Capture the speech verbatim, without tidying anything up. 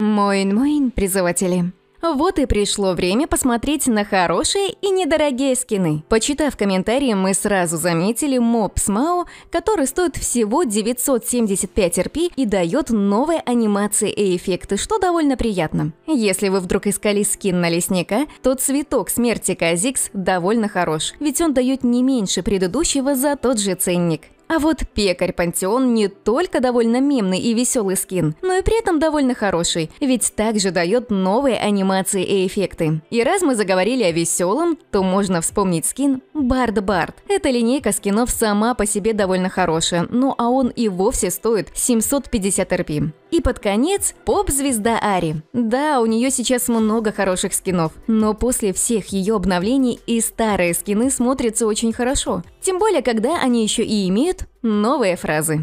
Моин-моин, призыватели. Вот и пришло время посмотреть на хорошие и недорогие скины. Почитав комментарии, мы сразу заметили моб с Мао, который стоит всего девятьсот семьдесят пять эр пи и дает новые анимации и эффекты, что довольно приятно. Если вы вдруг искали скин на лесника, то цветок смерти Казикс довольно хорош, ведь он дает не меньше предыдущего за тот же ценник. А вот пекарь Пантеон не только довольно мемный и веселый скин, но и при этом довольно хороший, ведь также дает новые анимации и эффекты. И раз мы заговорили о веселом, то можно вспомнить скин Бард Бард. Эта линейка скинов сама по себе довольно хорошая, ну а он и вовсе стоит семьсот пятьдесят эр пи. И под конец поп-звезда Ари. Да, у нее сейчас много хороших скинов, но после всех ее обновлений и старые скины смотрятся очень хорошо. Тем более, когда они еще и имеют новые фразы.